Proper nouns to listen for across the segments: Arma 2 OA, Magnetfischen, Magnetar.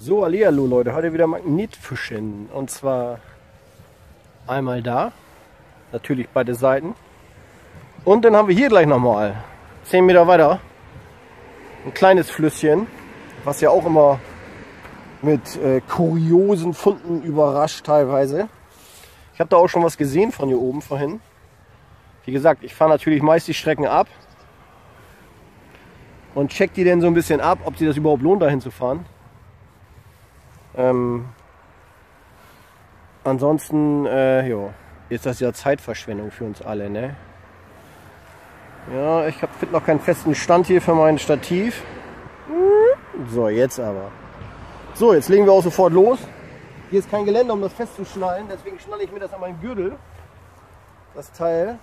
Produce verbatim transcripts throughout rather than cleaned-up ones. So, hallihallo Leute, heute wieder Magnetfischen. Und zwar einmal da, natürlich beide Seiten. Und dann haben wir hier gleich nochmal, zehn Meter weiter, ein kleines Flüsschen, was ja auch immer mit äh, kuriosen Funden überrascht teilweise. Ich habe da auch schon was gesehen von hier oben vorhin. Wie gesagt, ich fahre natürlich meist die Strecken ab und check die dann so ein bisschen ab, ob sie das überhaupt lohnt, dahin zu fahren. Ähm, ansonsten äh, jo, ist das ja Zeitverschwendung für uns alle, ne? Ja, ich finde noch keinen festen Stand hier für mein Stativ. So, jetzt aber. So, jetzt legen wir auch sofort los. Hier ist kein Geländer, um das festzuschnallen, deswegen schnalle ich mir das an meinen Gürtel, das Teil.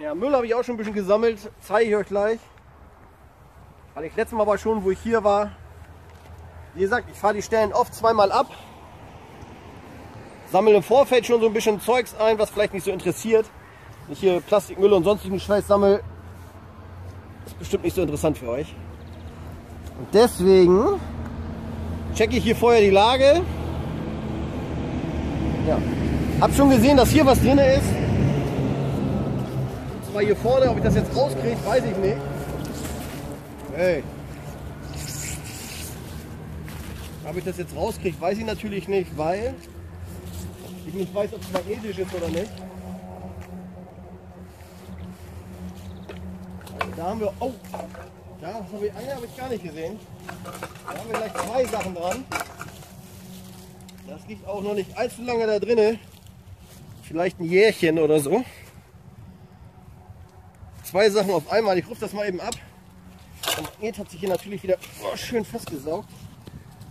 Ja, Müll habe ich auch schon ein bisschen gesammelt, zeige ich euch gleich. Weil ich letztes Mal war schon, wo ich hier war. Wie gesagt, ich fahre die Stellen oft zweimal ab. Sammle im Vorfeld schon so ein bisschen Zeugs ein, was vielleicht nicht so interessiert. Wenn ich hier Plastikmüll und sonstigen Scheiß sammle, ist bestimmt nicht so interessant für euch. Und deswegen checke ich hier vorher die Lage. Ja. Hab schon gesehen, dass hier was drin ist. Mal hier vorne, ob ich das jetzt rauskriege, weiß ich nicht. Hey. Ob ich das jetzt rauskriege, weiß ich natürlich nicht, weil ich nicht weiß, ob es magnetisch ist oder nicht. Also da haben wir, oh, da habe ich, eine habe ich gar nicht gesehen. Da haben wir gleich zwei Sachen dran. Das liegt auch noch nicht allzu lange da drinne. Vielleicht ein Jährchen oder so. Zwei Sachen auf einmal, ich rufe das mal eben ab. Der Magnet hat sich hier natürlich wieder oh, schön festgesaugt.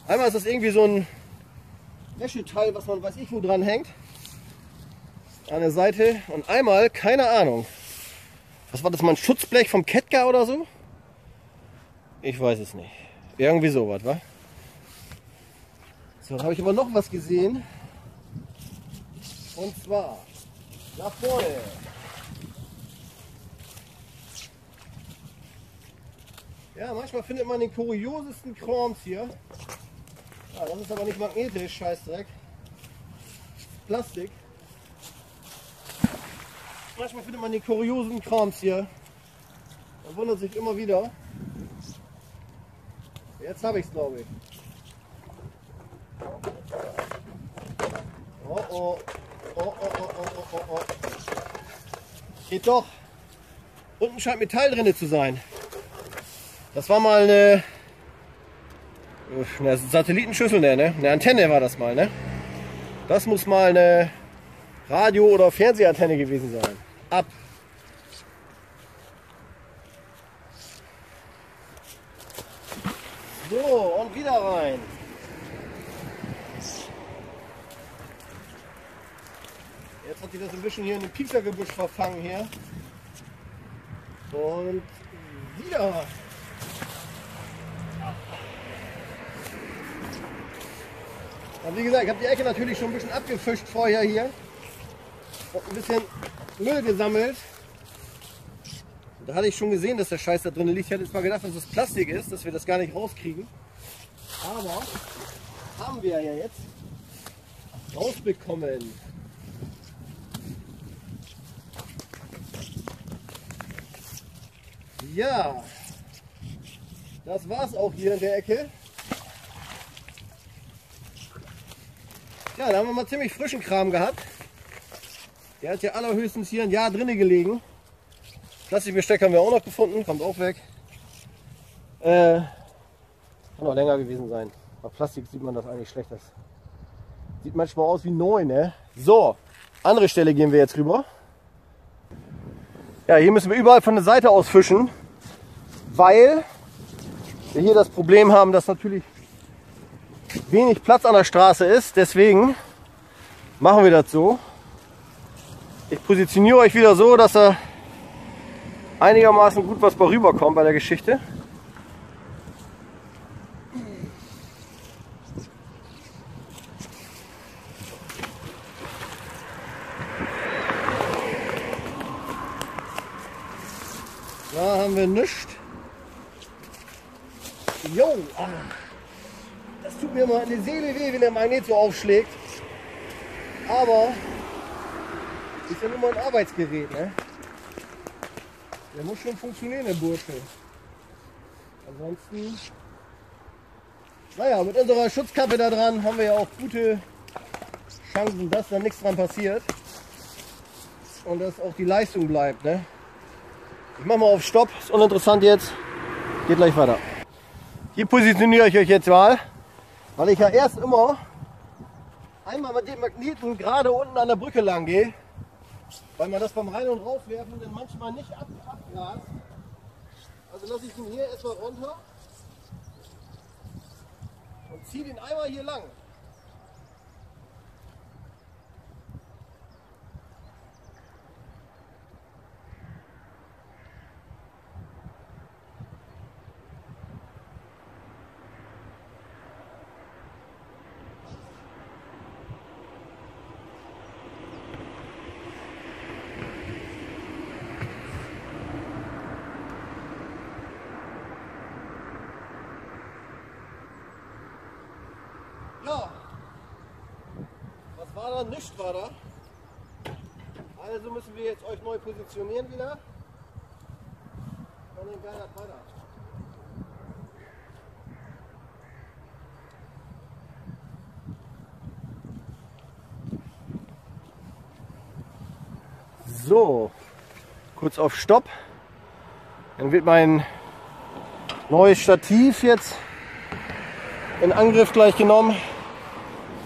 Einmal ist das irgendwie so ein Wäscheteil, was man weiß ich wo dran hängt. An der Seite. Und einmal, keine Ahnung. Was war das, mal ein Schutzblech vom Ketka oder so? Ich weiß es nicht. Irgendwie sowas, wa? So, habe ich aber noch was gesehen. Und zwar nach vorne. Ja, manchmal findet man den kuriosesten Krams hier. Ja, das ist aber nicht magnetisch, Scheißdreck. Plastik. Manchmal findet man den kuriosen Krams hier. Man wundert sich immer wieder. Jetzt habe ich es, glaube ich. Oh oh. Oh oh oh oh oh oh. Geht doch. Unten scheint Metall drin zu sein. Das war mal eine, eine Satellitenschüssel, ne? Eine Antenne war das mal, ne? Das muss mal eine Radio- oder Fernsehantenne gewesen sein. Ab! So, und wieder rein. Jetzt hat die das ein bisschen hier in den Pieksergebüsch verfangen hier. Und wieder! Aber wie gesagt, ich habe die Ecke natürlich schon ein bisschen abgefischt vorher hier. Und ein bisschen Müll gesammelt. Da hatte ich schon gesehen, dass der Scheiß da drin liegt. Ich hätte jetzt mal gedacht, dass das Plastik ist, dass wir das gar nicht rauskriegen. Aber haben wir ja jetzt rausbekommen. Ja, das war's auch hier in der Ecke. Ja, da haben wir mal ziemlich frischen Kram gehabt. Der hat ja allerhöchstens hier ein Jahr drinnen gelegen. Plastikbesteck haben wir auch noch gefunden, kommt auch weg. Äh, kann noch länger gewesen sein. Bei Plastik sieht man das eigentlich schlecht. Das sieht manchmal aus wie neu, ne? So, andere Stelle gehen wir jetzt rüber. Ja, hier müssen wir überall von der Seite aus fischen, weil wir hier das Problem haben, dass natürlich wenig Platz an der Straße ist, deswegen machen wir das so. Ich positioniere euch wieder so, dass da einigermaßen gut was bei rüberkommt bei der Geschichte. Da haben wir nichts. Jo, ah, das tut mir mal in die Seele weh, wenn der Magnet so aufschlägt. Aber ist ja nun mal ein Arbeitsgerät, ne? Der muss schon funktionieren, der Bursche. Ansonsten, naja, mit unserer Schutzkappe da dran haben wir ja auch gute Chancen, dass da nichts dran passiert. Und dass auch die Leistung bleibt, ne? Ich mache mal auf Stopp, ist uninteressant jetzt. Geht gleich weiter. Hier positioniere ich euch jetzt mal, weil ich ja erst immer einmal mit den Magneten gerade unten an der Brücke lang gehe, weil man das beim Rein- und Rauswerfen dann manchmal nicht ab, abgrast. Also lasse ich ihn hier erstmal runter und ziehe den einmal hier lang. Ja, was war da? Nichts war da. Also müssen wir jetzt euch neu positionieren wieder. Und dann geht das weiter. So, kurz auf Stopp. Dann wird mein neues Stativ jetzt in Angriff gleich genommen.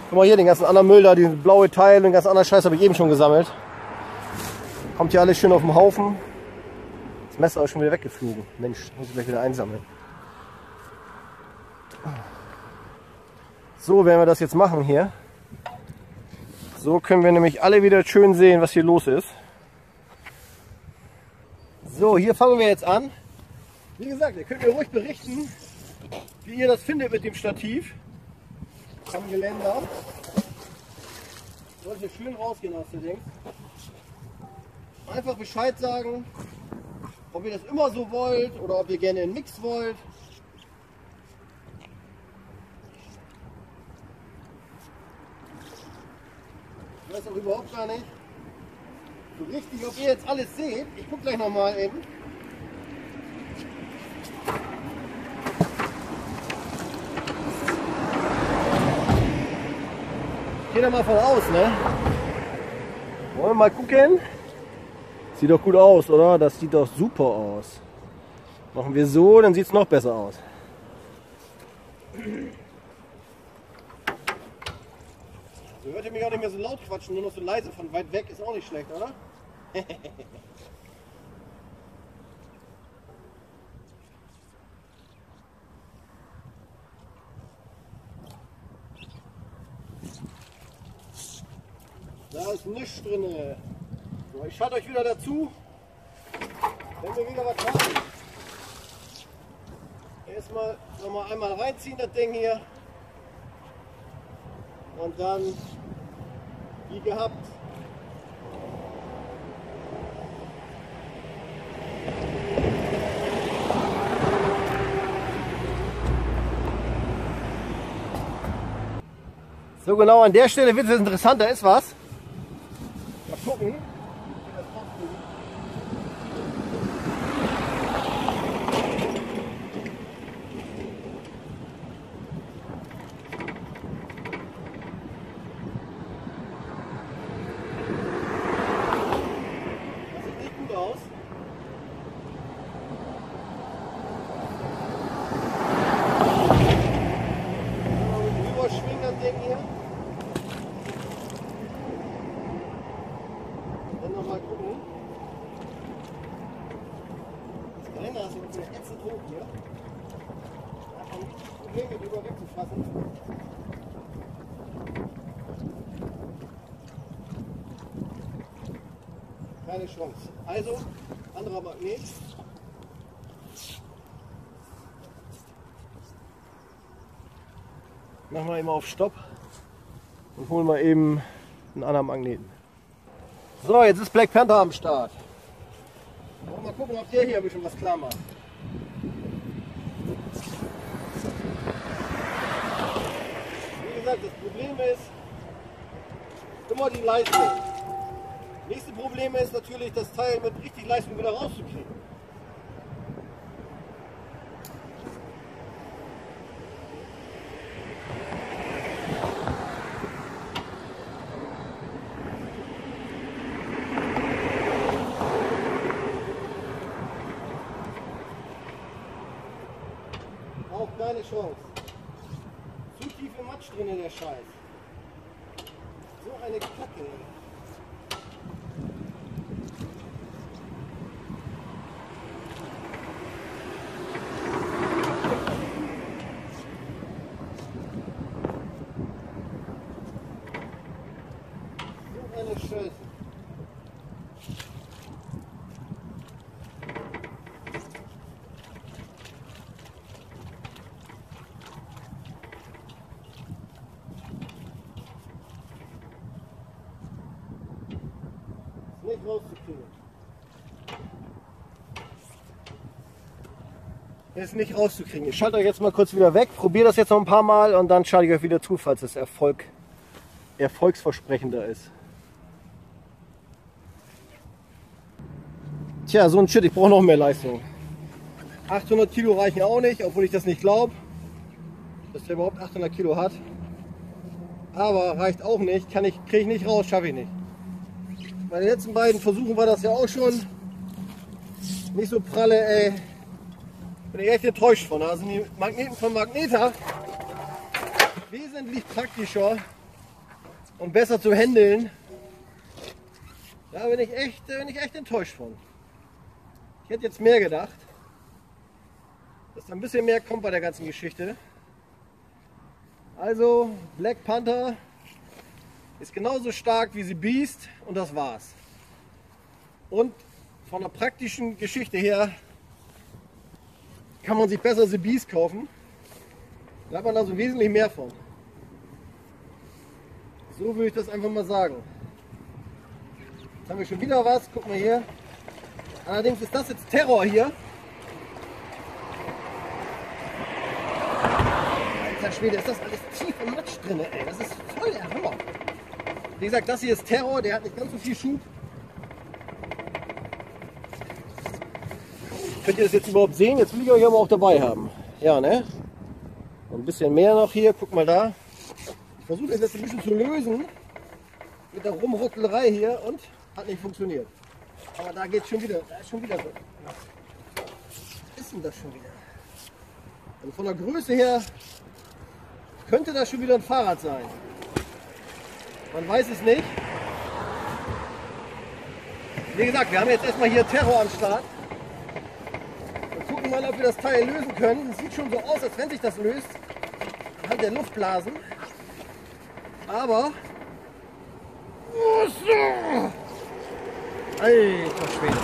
Guck mal hier, den ganzen anderen Müll da, die blaue Teil, den ganzen anderen Scheiß habe ich eben schon gesammelt. Kommt hier alles schön auf dem Haufen. Das Messer ist schon wieder weggeflogen. Mensch, muss ich gleich wieder einsammeln. So werden wir das jetzt machen hier. So können wir nämlich alle wieder schön sehen, was hier los ist. So, hier fangen wir jetzt an. Wie gesagt, ihr könnt mir ruhig berichten, wie ihr das findet mit dem Stativ. Am Geländer. Sollte schön rausgehen aus dem Ding. Einfach Bescheid sagen, ob ihr das immer so wollt oder ob ihr gerne einen Mix wollt. Ich weiß auch überhaupt gar nicht so richtig, ob ihr jetzt alles seht. Ich guck gleich nochmal eben. Gehen wir mal von aus, ne? Wollen wir mal gucken? Sieht doch gut aus, oder? Das sieht doch super aus. Machen wir so, dann sieht es noch besser aus. So hört ihr mich auch nicht mehr so laut quatschen, nur noch so leise von weit weg ist auch nicht schlecht, oder? Da ist nichts drin. So, ich schalte euch wieder dazu, wenn wir wieder was machen. Erstmal nochmal einmal reinziehen, das Ding hier. Und dann, wie gehabt. So, genau an der Stelle wird es interessant, da ist was. Gucken. Das sieht nicht gut aus. Rüber schwingen das Ding hier. Mal gucken. Das Geländer ist jetzt eine ätzend hoch hier. Da kann ich Probleme drüber wegzufassen. Keine Chance. Also, anderer Magnet. Machen wir immer auf Stopp und holen wir eben einen anderen Magneten. So, jetzt ist Black Panther am Start. Mal gucken, ob der hier ein bisschen was klar macht. Wie gesagt, das Problem ist immer die Leistung. Das nächste Problem ist natürlich, das Teil mit richtig Leistung wieder rauszukriegen. Auch keine Chance. Zu tief im Matsch drin in der Scheiß. So eine Kacke. So eine Scheiße. Nicht rauszukriegen. Ist nicht rauszukriegen. Ich schalte euch jetzt mal kurz wieder weg, probiere das jetzt noch ein paar Mal und dann schalte ich euch wieder zu, falls es Erfolg, erfolgsversprechender ist. Tja, so ein Shit, ich brauche noch mehr Leistung. achthundert Kilo reichen auch nicht, obwohl ich das nicht glaube, dass der überhaupt achthundert Kilo hat. Aber reicht auch nicht, kann ich, kriege ich nicht raus, schaffe ich nicht. Bei den letzten beiden Versuchen war das ja auch schon nicht so pralle, ey. Bin ich echt enttäuscht von. Da sind die Magneten von Magnetar wesentlich praktischer und besser zu handeln. Da bin ich echt, bin ich echt enttäuscht von. Ich hätte jetzt mehr gedacht, dass da ein bisschen mehr kommt bei der ganzen Geschichte. Also Black Panther ist genauso stark wie The Beast und das war's. Und von der praktischen Geschichte her kann man sich besser The Beast kaufen. Da hat man also wesentlich mehr von. So würde ich das einfach mal sagen. Jetzt haben wir schon wieder was, guck mal hier. Allerdings ist das jetzt Terror hier. Alter Schwede, ist das alles tief im Matsch drin, ey. Das ist voll der Hammer. Wie gesagt, das hier ist Terror, der hat nicht ganz so viel Schub. Könnt ihr das jetzt überhaupt sehen? Jetzt will ich euch aber auch dabei haben. Ja, ne? Ein bisschen mehr noch hier, guck mal da. Ich versuche das jetzt ein bisschen zu lösen mit der Rumruckelerei hier und hat nicht funktioniert. Aber da geht es schon wieder, da ist schon wieder so. Was ist denn das schon wieder? Also von der Größe her könnte das schon wieder ein Fahrrad sein. Man weiß es nicht. Wie gesagt, wir haben jetzt erstmal hier Terror am Start. Wir gucken mal, ob wir das Teil lösen können. Es sieht schon so aus, als wenn sich das löst. Anhand der Luftblasen. Aber... Alter Schwede.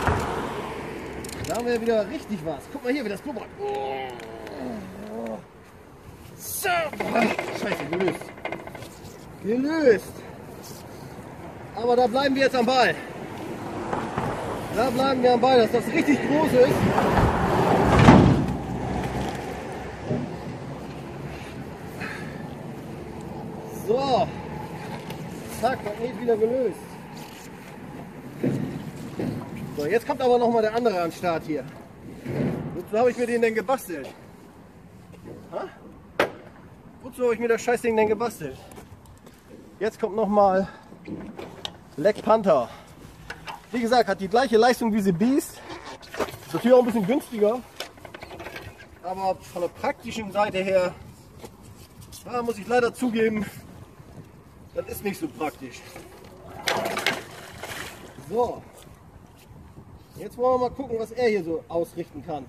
Da haben wir wieder richtig was. Guck mal hier, wie das blubbert. So. Scheiße, gelöst. Gelöst. Aber da bleiben wir jetzt am Ball. Da bleiben wir am Ball, dass das richtig groß ist. So. Zack, Magnet wieder gelöst. So, jetzt kommt aber nochmal der andere an den Start hier. Wozu habe ich mir den denn gebastelt? Ha? Wozu habe ich mir das Scheißding denn gebastelt? Jetzt kommt nochmal Black Panther. Wie gesagt, hat die gleiche Leistung wie The Beast. Ist natürlich auch ein bisschen günstiger. Aber von der praktischen Seite her, da muss ich leider zugeben, das ist nicht so praktisch. So. Jetzt wollen wir mal gucken, was er hier so ausrichten kann.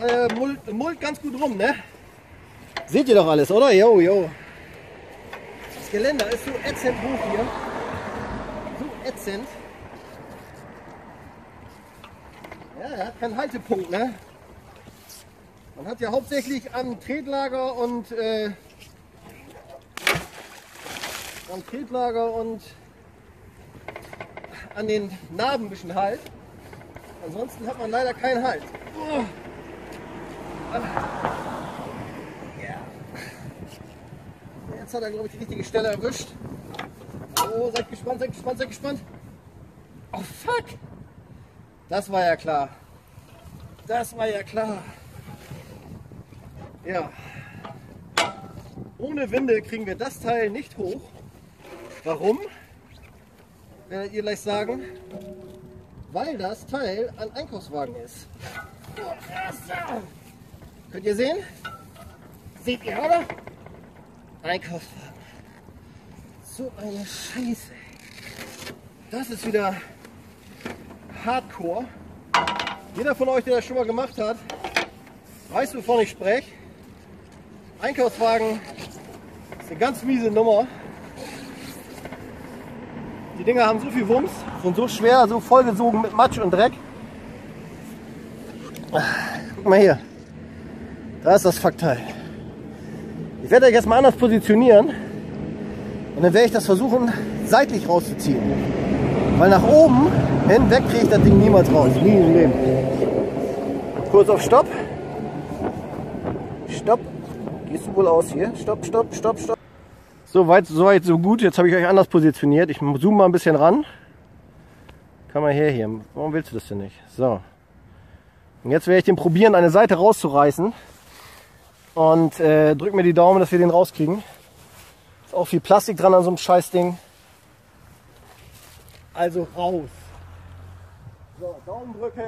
Der mullt, mullt ganz gut rum, ne? Seht ihr doch alles, oder? Jo, jo. Das Geländer ist so ätzend hoch hier. So ätzend. Ja, er hat keinen Haltepunkt, ne? Man hat ja hauptsächlich am Tretlager und äh, am Tretlager und an den Narben ein bisschen Halt. Ansonsten hat man leider keinen Halt. Oh. Ja. Jetzt hat er, glaube ich, die richtige Stelle erwischt. Oh, seid gespannt, seid gespannt, seid gespannt. Oh, fuck! Das war ja klar. Das war ja klar. Ja. Ohne Windel kriegen wir das Teil nicht hoch. Warum? Werdet ihr gleich sagen. Weil das Teil ein Einkaufswagen ist. Könnt ihr sehen? Seht ihr, oder? Einkaufswagen. So eine Scheiße. Das ist wieder Hardcore. Jeder von euch, der das schon mal gemacht hat, weiß, wovon ich spreche. Einkaufswagen ist eine ganz miese Nummer. Die Dinger haben so viel Wumms, sind so schwer, so vollgesogen mit Matsch und Dreck. Guck mal hier, da ist das Fackteil. Ich werde euch jetzt mal anders positionieren und dann werde ich das versuchen, seitlich rauszuziehen. Weil nach oben hinweg kriege ich das Ding niemals raus. Nie im Leben. Kurz auf Stopp. Stopp. Gehst du wohl aus hier? Stopp, stopp, stopp, stopp. So weit, so weit, so gut. Jetzt habe ich euch anders positioniert. Ich zoome mal ein bisschen ran. Kann man her hier. Warum willst du das denn nicht? So. Und jetzt werde ich den probieren, eine Seite rauszureißen. Und äh, drück mir die Daumen, dass wir den rauskriegen. Ist auch viel Plastik dran an so einem Scheißding. Also raus. So, Daumen drücken.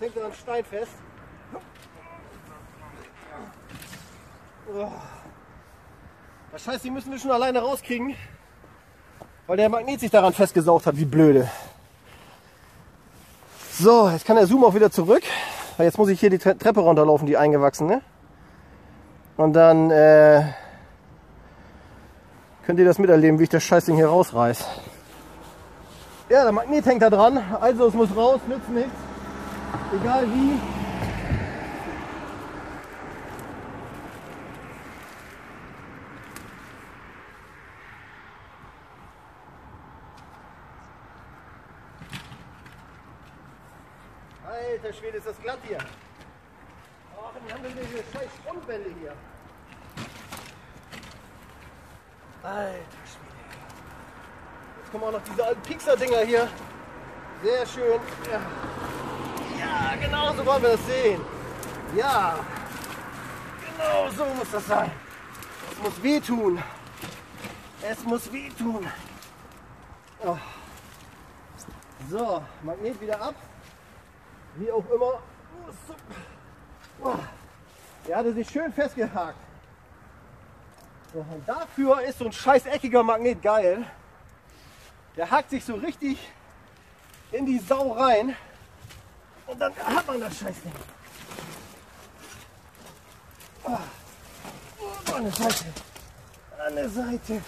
Jetzt hängt er an Stein fest. Das Scheiß, die müssen wir schon alleine rauskriegen, weil der Magnet sich daran festgesaugt hat, wie blöde. So, jetzt kann der Zoom auch wieder zurück, weil jetzt muss ich hier die Treppe runterlaufen, die eingewachsene. Und dann äh, könnt ihr das miterleben, wie ich das Scheißding hier rausreiß. Ja, der Magnet hängt da dran, also es muss raus, nützt nichts. Egal wie. Alter Schwede, ist das glatt hier. Ach, dann haben wir diese scheiß Rundwände hier. Alter Schwede. Jetzt kommen auch noch diese alten Pixar-Dinger hier. Sehr schön. Ja. Ja, genau so wollen wir das sehen. Ja, genau so muss das sein. Es muss wehtun. Es muss wehtun. Oh. So, Magnet wieder ab. Wie auch immer. Oh. Der hatte sich schön festgehakt. So, und dafür ist so ein scheiß eckiger Magnet geil. Der hakt sich so richtig in die Sau rein. Und dann hat man das Scheißding. Oh. Oh, an der Seite. An der Seite.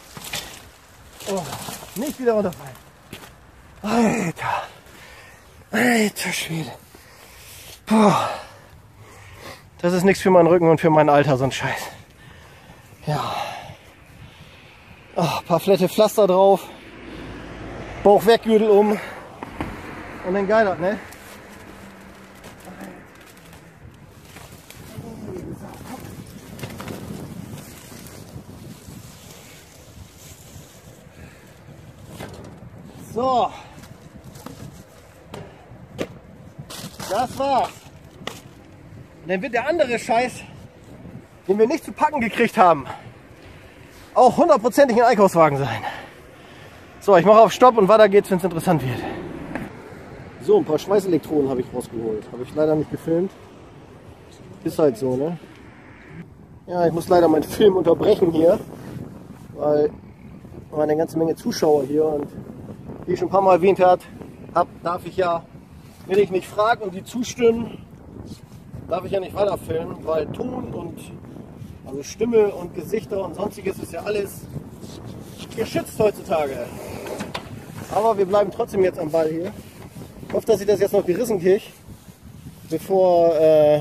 Oh. Nicht wieder runterfallen. Alter. Alter Schwede. Puh. Das ist nichts für meinen Rücken und für mein Alter, so ein Scheiß. Ja. Oh, ein paar flette Pflaster drauf. Bauch weg, Gürtel um. Und dann geil, ne? So, das war's. Und dann wird der andere Scheiß, den wir nicht zu packen gekriegt haben, auch hundertprozentig ein Einkaufswagen sein. So, ich mache auf Stopp und weiter geht's, wenn es interessant wird. So, ein paar Schweißelektronen habe ich rausgeholt. Habe ich leider nicht gefilmt. Ist halt so, ne? Ja, ich muss leider meinen Film unterbrechen hier, weil man eine ganze Menge Zuschauer hier, und wie ich schon ein paar Mal erwähnt habe, darf ich ja, wenn ich mich frage und die zustimmen, darf ich ja nicht weiter filmen, weil Ton und also Stimme und Gesichter und sonstiges ist ja alles geschützt heutzutage. Aber wir bleiben trotzdem jetzt am Ball hier. Ich hoffe, dass ich das jetzt noch gerissen kriege, bevor, äh,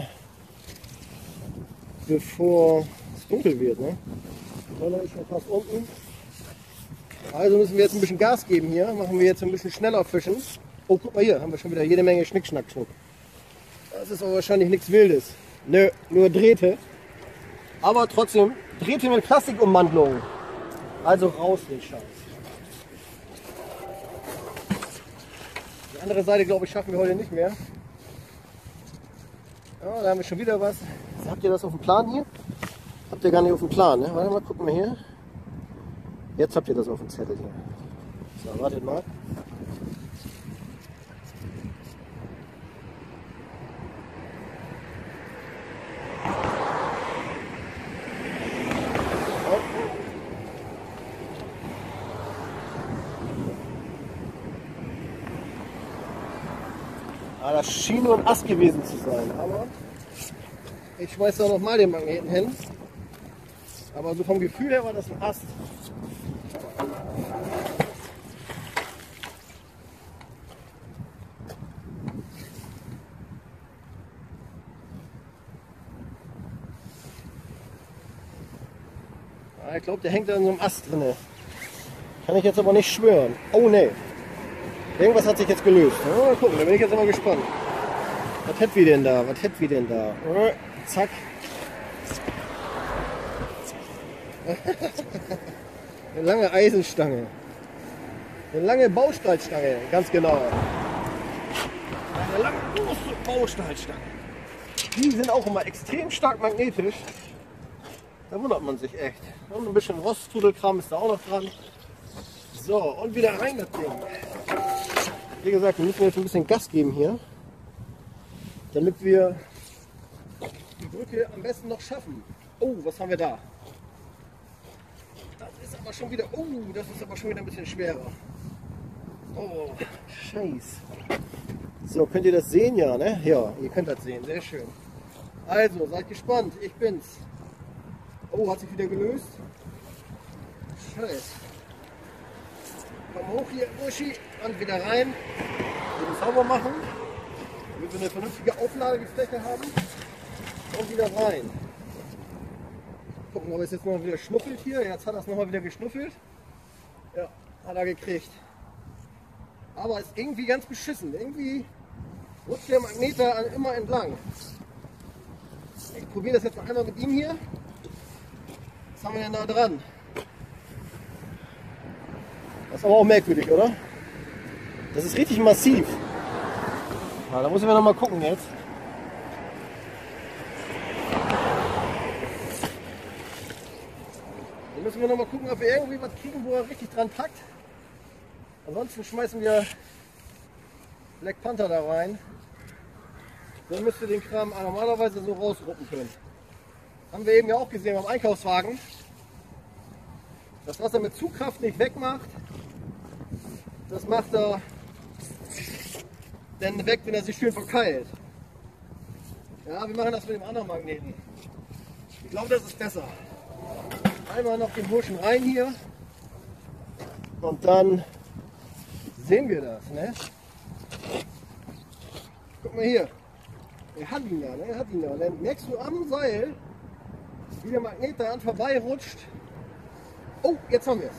bevor es dunkel wird. Ne? Die Sonne ist schon fast unten. Also müssen wir jetzt ein bisschen Gas geben hier. Machen wir jetzt ein bisschen schneller fischen. Oh, guck mal hier, haben wir schon wieder jede Menge Schnickschnack-Schnuck. Das ist aber wahrscheinlich nichts Wildes. Nö, nur Drähte. Aber trotzdem, Drähte mit Plastikummantlung. Also raus den Scheiß. Die andere Seite, glaube ich, schaffen wir heute nicht mehr. Ja, da haben wir schon wieder was. Habt ihr das auf dem Plan hier? Habt ihr gar nicht auf dem Plan, ne? Warte mal, gucken wir hier. Jetzt habt ihr das auf dem Zettel hier. So, wartet mal. Ah, das schien nur ein Ast gewesen zu sein, aber ich schmeiß da nochmal den Magneten hin. Aber so vom Gefühl her war das ein Ast. Ah, ich glaube, der hängt da in so einem Ast drin. Kann ich jetzt aber nicht schwören. Oh ne. Irgendwas hat sich jetzt gelöst. Ja, mal gucken, da bin ich jetzt mal gespannt. Was hätten wir denn da? Was hätten wir denn da? Äh, zack. Eine lange Eisenstange. Eine lange Baustahlstange, ganz genau. Eine lange große Baustahlstange. Die sind auch immer extrem stark magnetisch. Da wundert man sich echt. Und ein bisschen Roststrudelkram ist da auch noch dran. So, und wieder rein das Ding. Wie gesagt, wir müssen jetzt ein bisschen Gas geben hier, damit wir die Brücke am besten noch schaffen. Oh, was haben wir da? Das ist aber schon wieder, oh, das ist aber schon wieder ein bisschen schwerer. Oh, scheiße. So, könnt ihr das sehen? Ja, ne? Ja, ihr könnt das sehen, sehr schön. Also, seid gespannt, ich bin's. Oh, hat sich wieder gelöst. Scheiße. Komm hoch hier, Uschi, und wieder rein. Wir sauber machen, damit wir eine vernünftige Aufladefläche haben. Und wieder rein. Gucken, ob es jetzt noch wieder schnuffelt hier. Jetzt hat er es nochmal wieder geschnuffelt. Ja, hat er gekriegt. Aber ist irgendwie ganz beschissen. Irgendwie rutscht der Magnetar immer entlang. Ich probiere das jetzt mal einmal mit ihm hier. Was haben wir denn da dran? Das ist aber auch merkwürdig, oder? Das ist richtig massiv. Na, da müssen wir noch mal gucken jetzt. Da müssen wir noch mal gucken, ob wir irgendwie was kriegen, wo er richtig dran packt. Ansonsten schmeißen wir Black Panther da rein. Dann müsste den Kram normalerweise so rausruppen können. Haben wir eben ja auch gesehen beim Einkaufswagen. Das, was er mit Zugkraft nicht wegmacht, das macht er dann weg, wenn er sich schön verkeilt. Ja, wir machen das mit dem anderen Magneten. Ich glaube, das ist besser. Einmal noch den Burschen rein hier und dann sehen wir das. Ne? Guck mal hier, er hat ihn da, ne? Er hat ihn da. Und dann merkst du am Seil, wie der Magnet daran vorbeirutscht. Oh, jetzt haben wir es.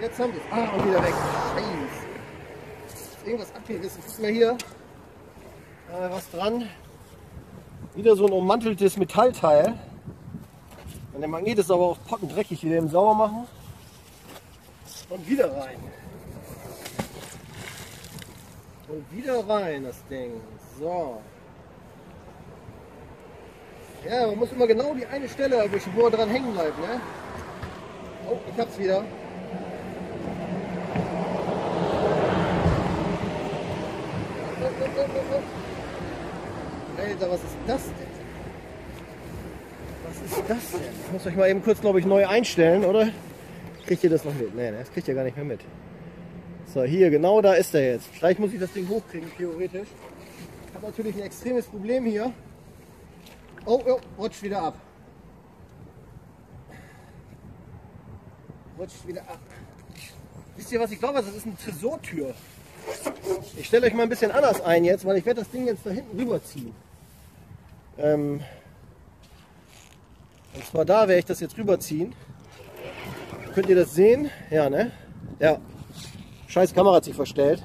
Jetzt haben wir es. Ah, und wieder weg. Scheiße. Ist irgendwas abgerissen. Guck mal hier. Äh, was dran. Wieder so ein ummanteltes Metallteil. Und der Magnet ist aber auch pockendreckig. Wir werden ihn sauber machen. Und wieder rein. Und wieder rein, das Ding. So. Ja, man muss immer genau die eine Stelle erwischen, wo er dran hängen bleibt, ne? Oh, ich hab's wieder. Alter, was ist das denn? Was ist das denn? Ich muss euch mal eben kurz, glaube ich, neu einstellen, oder? Kriegt ihr das noch mit? Nein, das kriegt ihr gar nicht mehr mit. So, hier, genau da ist er jetzt. Vielleicht muss ich das Ding hochkriegen, theoretisch. Ich habe natürlich ein extremes Problem hier. Oh, oh, rutscht wieder ab. Rutscht wieder ab. Wisst ihr, was ich glaube? Das ist eine Tresortür. Ich stelle euch mal ein bisschen anders ein jetzt, weil ich werde das Ding jetzt da hinten rüberziehen. Ähm Und zwar da werde ich das jetzt rüberziehen. Könnt ihr das sehen? Ja, ne? Ja. Scheiß Kamera hat sich verstellt.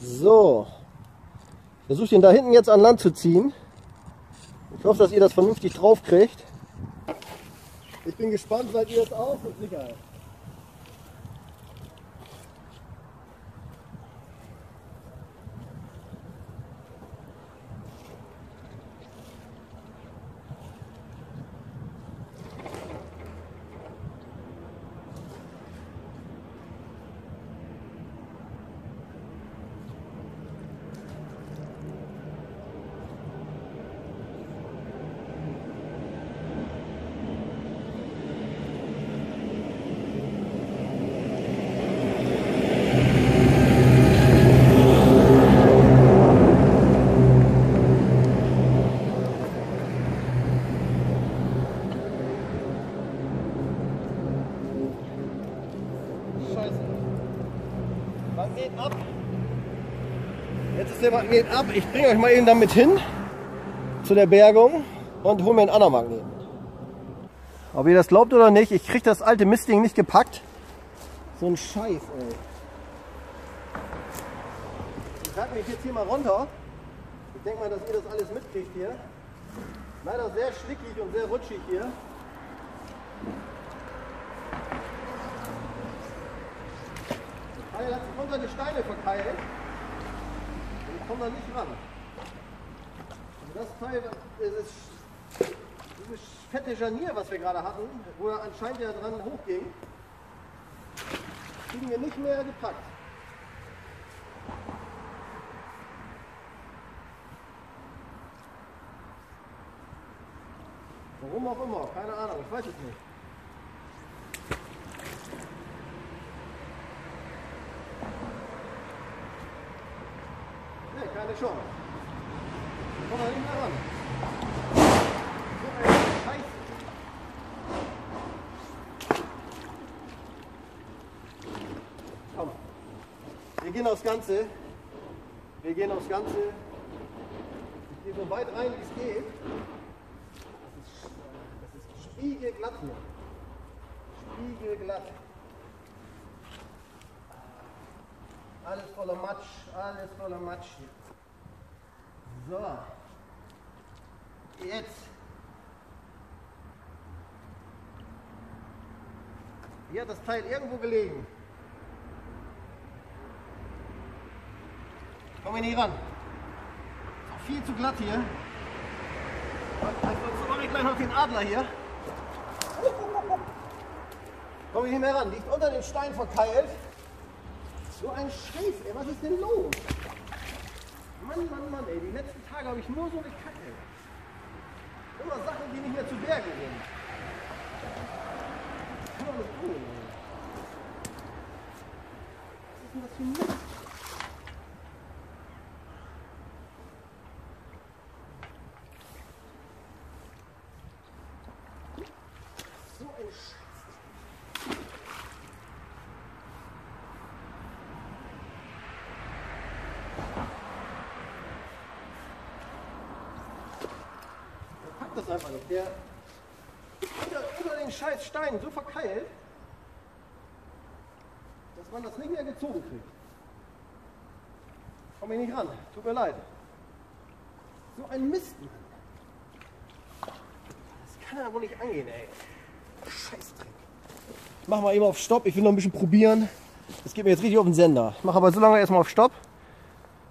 So. Versucht ihn da hinten jetzt an Land zu ziehen. Ich hoffe, dass ihr das vernünftig drauf kriegt. Ich bin gespannt, seid ihr das auch? Mit Sicherheit. Magnet ab. Jetzt ist der Magnet ab. Ich bringe euch mal eben damit hin zu der Bergung und hole mir einen anderen Magneten. Ob ihr das glaubt oder nicht, ich kriege das alte Mistding nicht gepackt. So ein Scheiß, ey. Ich trage mich jetzt hier mal runter. Ich denke mal, dass ihr das alles mitkriegt hier. Leider sehr schlickig und sehr rutschig hier. Er hat sich unter die Steine verkeilt und kommt da nicht ran. Und das Teil, das ist dieses fette Scharnier, was wir gerade hatten, wo er anscheinend ja dran hochging, kriegen wir nicht mehr gepackt. Warum auch immer, keine Ahnung, ich weiß es nicht. Keine Chance. Da kommt er nicht mehr ran. So eine Scheiße. Komm. Wir gehen aufs Ganze. Wir gehen aufs Ganze. Ich gehe so weit rein, wie es geht. Das ist, das ist spiegelglatt hier. Spiegelglatt. Alles voller Matsch, alles voller Matsch hier. So, jetzt. Hier hat das Teil irgendwo gelegen. Kommen wir nicht ran. Ist viel zu glatt hier. Jetzt mache ich gleich noch den Adler hier. Kommen wir nicht mehr ran. Liegt unter den Stein verkeilt. So ein Scheiß, ey, was ist denn los? Mann, Mann, Mann, ey, die letzten Tage habe ich nur so eine Kacke. Immer Sachen, die nicht mehr zu Berge sind. Das kann doch nicht tun, ey. Was ist denn das für ein Mist? So ein Scheiß. Das ist einfach nicht. Der ist unter, unter den scheiß Steinen so verkeilt, dass man das nicht mehr gezogen kriegt. Komme ich nicht ran, tut mir leid. So ein Mist. Das kann ja wohl nicht angehen, ey. Scheißdreck. Ich mach mal eben auf Stopp, ich will noch ein bisschen probieren. Das geht mir jetzt richtig auf den Sender. Ich mache aber so lange erstmal auf Stopp,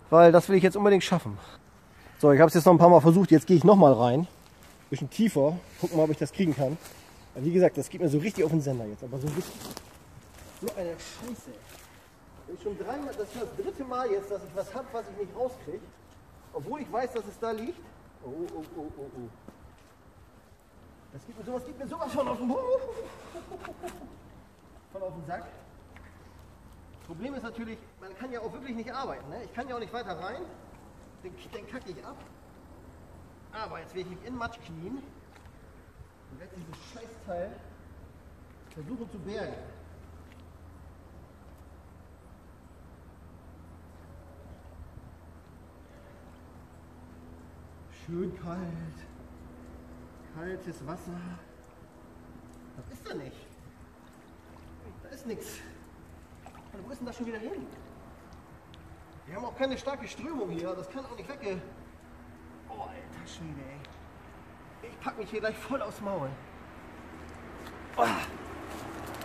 weil das will ich jetzt unbedingt schaffen. So, ich habe es jetzt noch ein paar Mal versucht, jetzt gehe ich nochmal rein. Bisschen tiefer, gucken mal, ob ich das kriegen kann. Wie gesagt, das geht mir so richtig auf den Sender jetzt, aber so richtig. So eine Scheiße. Ich schon dreimal, das ist das dritte Mal jetzt, dass ich was habe, was ich nicht rauskriege. Obwohl ich weiß, dass es da liegt. Oh, oh, oh, oh, oh. Das gibt mir sowas, gibt mir sowas von auf den von auf den Sack. Das Problem ist natürlich, man kann ja auch wirklich nicht arbeiten. Ne? Ich kann ja auch nicht weiter rein. Den, den kacke ich ab. Aber jetzt werde ich mich in Matsch knien und werde dieses Scheißteil versuchen zu bergen. Schön kalt. Kaltes Wasser. Das ist da nicht. Da ist nichts. Wo ist denn das schon wieder hin? Wir haben auch keine starke Strömung hier. Das kann auch nicht wegge... Oh, alter Schwede, ey. Ich pack mich hier gleich voll aufs Maul. Oh.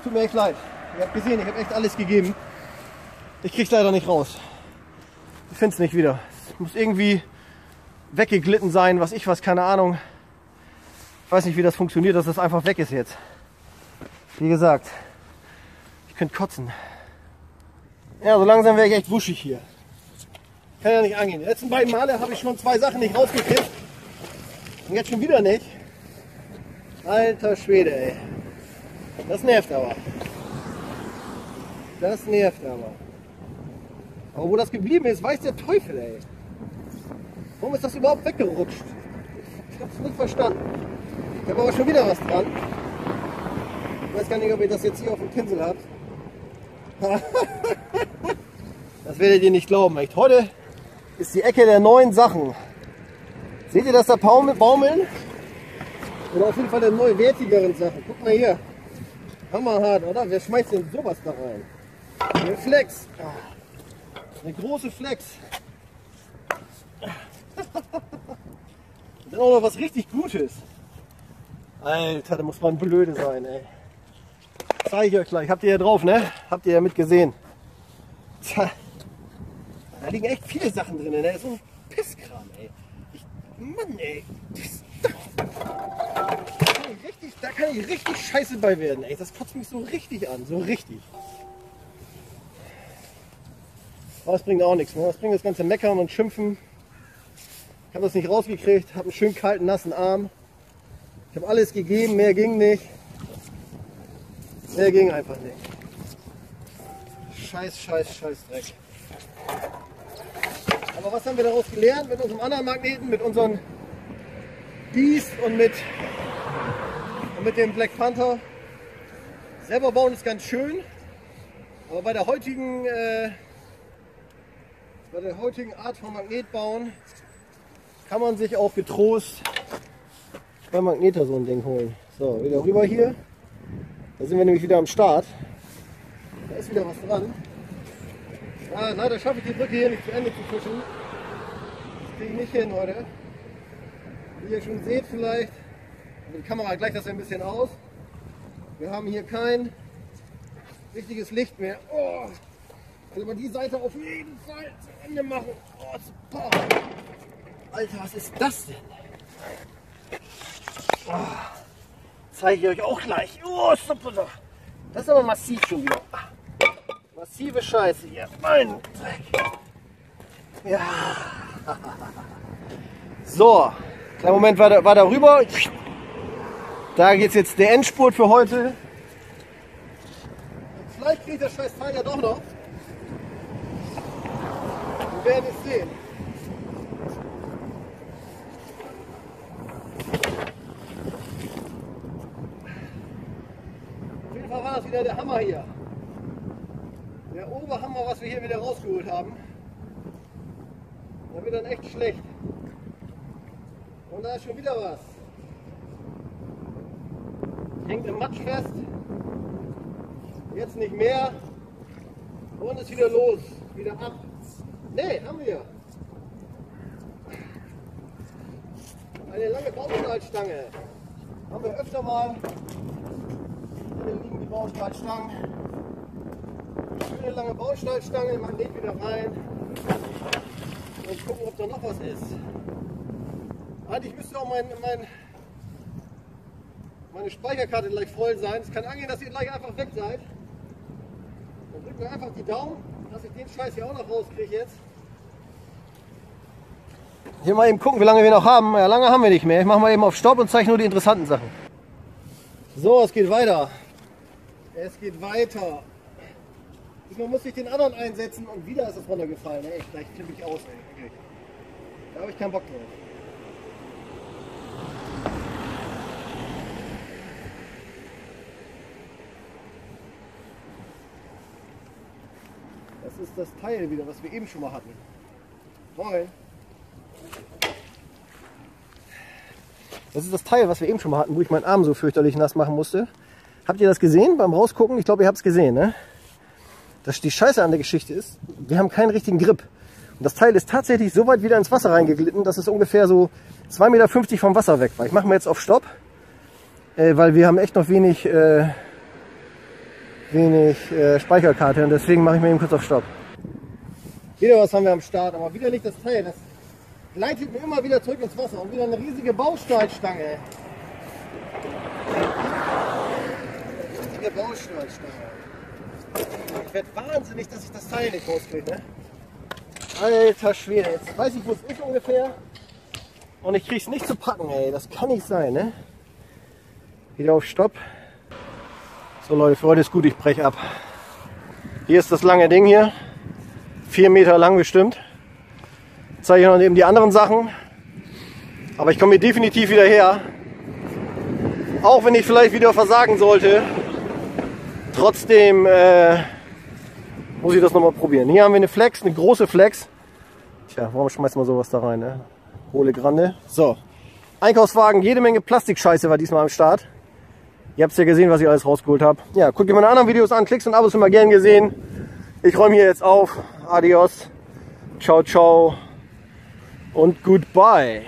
Tut mir echt leid. Ihr habt gesehen, ich habe echt alles gegeben. Ich krieg's leider nicht raus. Ich find's nicht wieder. Es muss irgendwie weggeglitten sein, was ich was, keine Ahnung. Ich weiß nicht, wie das funktioniert, dass das einfach weg ist jetzt. Wie gesagt, ich könnte kotzen. Ja, so langsam wäre ich echt wuschig hier. Kann ja nicht angehen. Die letzten beiden Male habe ich schon zwei Sachen nicht rausgekriegt. Und jetzt schon wieder nicht. Alter Schwede, ey. Das nervt aber. Das nervt aber. Aber wo das geblieben ist, weiß der Teufel, ey. Warum ist das überhaupt weggerutscht? Ich hab's nicht verstanden. Ich habe aber schon wieder was dran. Ich weiß gar nicht, ob ihr das jetzt hier auf dem Pinsel habt. Das werdet ihr nicht glauben. Echt. Heute ist die Ecke der neuen Sachen. Seht ihr das da baumeln? Oder auf jeden Fall der neuwertigeren Sachen. Guck mal hier. Hammerhart, oder? Wer schmeißt denn sowas da rein? Eine Flex. Eine große Flex. Dann auch noch was richtig Gutes. Alter, da muss man blöde sein, ey. Zeige ich euch gleich. Habt ihr ja drauf, ne? Habt ihr ja mitgesehen. Tja. Da liegen echt viele Sachen drin, ne? So ein Pisskram, ey. Ich, Mann, ey. Das, das, da, kann ich richtig, da kann ich richtig scheiße bei werden, ey. Das kotzt mich so richtig an. So richtig. Aber es bringt auch nichts, ne? Es bringt das ganze Meckern und Schimpfen. Ich habe das nicht rausgekriegt, habe einen schönen kalten, nassen Arm. Ich habe alles gegeben, mehr ging nicht. Mehr ging einfach nicht. Scheiß, scheiß, scheiß Dreck. Aber was haben wir daraus gelernt mit unserem anderen Magneten, mit unserem Beast und mit, und mit dem Black Panther? Selber bauen ist ganz schön, aber bei der heutigen, äh, bei der heutigen Art von Magnet bauen kann man sich auch getrost beim Magnetar so ein Ding holen. So, wieder rüber hier. Da sind wir nämlich wieder am Start. Da ist wieder was dran. Ah, leider schaffe ich die Brücke hier nicht zu Ende zu fischen. Das kriege ich nicht hin heute. Wie ihr schon seht vielleicht, mit der Kamera gleicht das ein bisschen aus. Wir haben hier kein richtiges Licht mehr. Oh, ich will aber die Seite auf jeden Fall zu Ende machen. Oh, super. Alter, was ist das denn? Oh, zeige ich euch auch gleich. Oh, super. Das ist aber massiv schon wieder. Massive Scheiße hier. Mein Dreck. Ja. So, kleiner Moment war da, war da rüber. Da geht's jetzt der Endspurt für heute. Vielleicht kriegt der scheiß Teil ja doch noch. Wir werden es sehen. War das wieder der Hammer hier. Der Oberhammer, was wir hier wieder rausgeholt haben. Da wird dann echt schlecht. Und da ist schon wieder was. Hängt im Matsch fest. Jetzt nicht mehr. Und ist wieder los. Wieder ab. Ne, haben wir. Eine lange Baustahlstange. Haben wir öfter mal. Hier liegen die Baustahlstangen. Schöne lange Baustahlstange, man legt wieder rein und gucken, ob da noch was ist. Eigentlich müsste auch mein, mein, meine Speicherkarte gleich voll sein. Es kann angehen, dass ihr gleich einfach weg seid. Drückt mir einfach die Daumen, dass ich den Scheiß hier auch noch rauskriege jetzt. Hier mal eben gucken, wie lange wir noch haben. Ja, lange haben wir nicht mehr. Ich mache mal eben auf Stopp und zeige nur die interessanten Sachen. So, es geht weiter. Es geht weiter. Man muss sich den anderen einsetzen und wieder ist es runtergefallen. Ey, gleich flippe ich aus. Ey. Okay. Da habe ich keinen Bock drauf. Das ist das Teil wieder, was wir eben schon mal hatten. Moin. Das ist das Teil, was wir eben schon mal hatten, wo ich meinen Arm so fürchterlich nass machen musste. Habt ihr das gesehen beim Rausgucken? Ich glaube, ihr habt es gesehen, ne? Das, die Scheiße an der Geschichte ist, wir haben keinen richtigen Grip. Und das Teil ist tatsächlich so weit wieder ins Wasser reingeglitten, dass es ungefähr so zwei Meter fünfzig vom Wasser weg war. Ich mache mir jetzt auf Stopp, äh, weil wir haben echt noch wenig, äh, wenig äh, Speicherkarte und deswegen mache ich mir eben kurz auf Stopp. Wieder was haben wir am Start, aber wieder liegt das Teil. Das gleitet mir immer wieder zurück ins Wasser und wieder eine riesige Baustahlstange. Eine riesige Baustahlstange. Ich werde wahnsinnig, dass ich das Teil nicht rauskriege. Ne? Alter Schwede, jetzt weiß ich, wo es ist ungefähr. Und ich kriege es nicht zu packen, ey. Das kann nicht sein, ne? Wieder auf Stopp. So Leute, für heute ist gut, ich breche ab. Hier ist das lange Ding hier. Vier Meter lang bestimmt. Zeige ich noch eben die anderen Sachen. Aber ich komme hier definitiv wieder her. Auch wenn ich vielleicht wieder versagen sollte. Trotzdem äh, muss ich das nochmal probieren. Hier haben wir eine Flex, eine große Flex. Tja, warum schmeißt man sowas da rein, ne? Hohle Grande. So, Einkaufswagen, jede Menge Plastikscheiße war diesmal am Start. Ihr habt ja gesehen, was ich alles rausgeholt habe. Ja, guckt ihr meine anderen Videos an, Klicks und Abos immer gern gesehen. Ich räume hier jetzt auf. Adios. Ciao, ciao. Und goodbye.